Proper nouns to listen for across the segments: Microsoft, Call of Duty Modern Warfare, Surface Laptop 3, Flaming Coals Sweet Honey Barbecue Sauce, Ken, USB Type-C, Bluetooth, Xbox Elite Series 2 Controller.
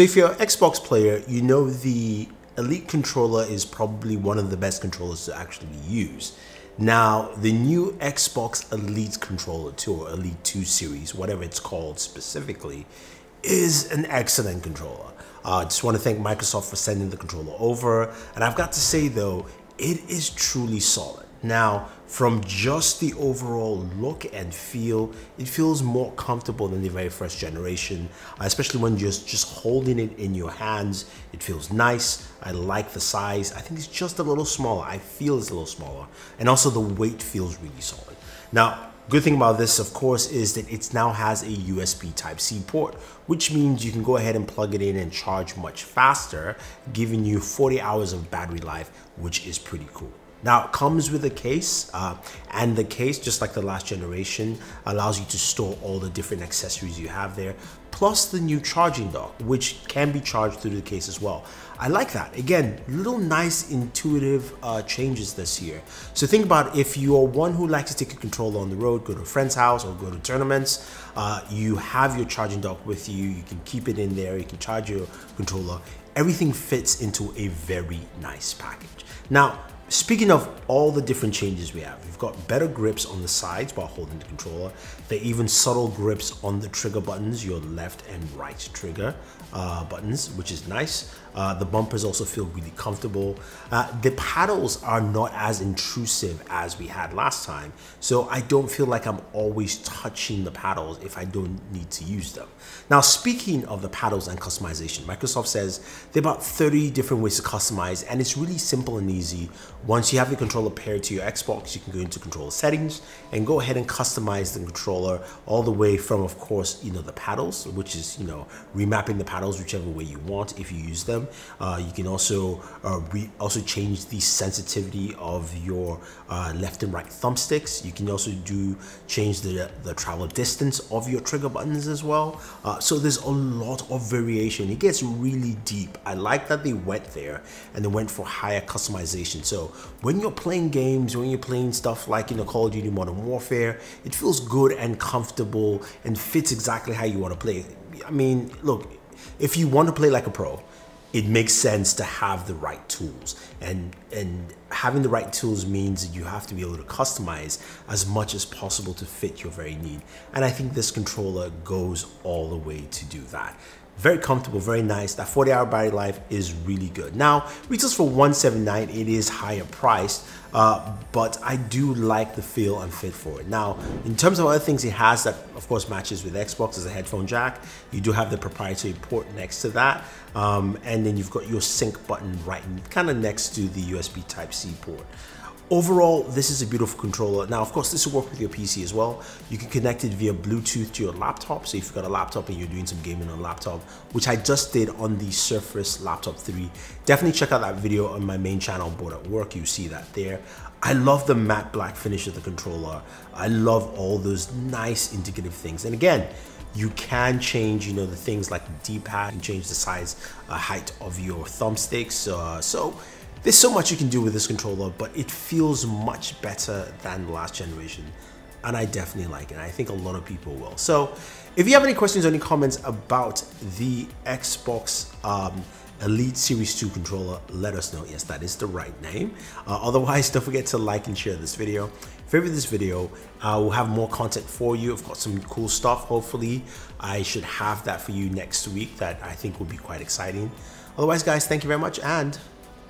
So if you're an Xbox player, you know the Elite controller is probably one of the best controllers to actually use. Now, the new Xbox Elite controller 2 or Elite 2 series, whatever it's called specifically, is an excellent controller. I just want to thank Microsoft for sending the controller over. And I've got to say though, it is truly solid. Now, from just the overall look and feel, it feels more comfortable than the very first generation, especially when you're just holding it in your hands. It feels nice. I like the size. I think it's just a little smaller. I feel it's a little smaller. And also the weight feels really solid. Now, good thing about this, of course, is that it now has a USB Type-C port, which means you can go ahead and plug it in and charge much faster, giving you 40 hours of battery life, which is pretty cool. Now, it comes with a case, and the case, just like the last generation, allows you to store all the different accessories you have there, plus the new charging dock, which can be charged through the case as well. I like that. Again, little nice intuitive changes this year. So think about if you are one who likes to take your controller on the road, go to a friend's house or go to tournaments, you have your charging dock with you, you can keep it in there, you can charge your controller. Everything fits into a very nice package. Now, speaking of all the different changes we have, we've got better grips on the sides while holding the controller. There are even subtle grips on the trigger buttons, your left and right trigger buttons, which is nice. The bumpers also feel really comfortable. The paddles are not as intrusive as we had last time, so I don't feel like I'm always touching the paddles if I don't need to use them. Now, speaking of the paddles and customization, Microsoft says there are about 30 different ways to customize, and it's really simple and easy. Once you have the controller paired to your Xbox, you can go into controller settings and go ahead and customize the controller all the way from, of course, the paddles, which is, remapping the paddles whichever way you want if you use them. You can also change the sensitivity of your left and right thumbsticks. You can also change the travel distance of your trigger buttons as well. So there's a lot of variation. It gets really deep. I like that they went there and they went for higher customization. So when you're playing games, when you're playing stuff like Call of Duty Modern Warfare, it feels good and comfortable and fits exactly how you want to play. I mean, look, if you want to play like a pro, it makes sense to have the right tools, and having the right tools means you have to be able to customize as much as possible to fit your very need. And I think this controller goes all the way to do that. Very comfortable, very nice. That 40-hour battery life is really good. Now, retails for $179. It is higher priced, but I do like the feel and fit for it. Now, in terms of other things it has that, of course, matches with Xbox is a headphone jack. You do have the proprietary port next to that, and then you've got your sync button right kind of next to the USB Type-C port. Overall, this is a beautiful controller. Now, of course, this will work with your PC as well. You can connect it via Bluetooth to your laptop. So if you've got a laptop and you're doing some gaming on a laptop, which I just did on the Surface Laptop 3, definitely check out that video on my main channel, Bored at Work. You see that there. I love the matte black finish of the controller. I love all those nice indicative things. And again, you can change, the things like the D-pad and change the size, height of your thumbsticks. So there's so much you can do with this controller, but it feels much better than the last generation. And I definitely like it. I think a lot of people will. So if you have any questions or any comments about the Xbox Elite Series 2 controller, let us know. Yes, that is the right name. Otherwise, don't forget to like and share this video. Favorite this video. We'll have more content for you. I've got some cool stuff. Hopefully, I should have that for you next week that I think will be quite exciting. Otherwise, guys, thank you very much and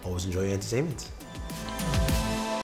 always enjoy your entertainment.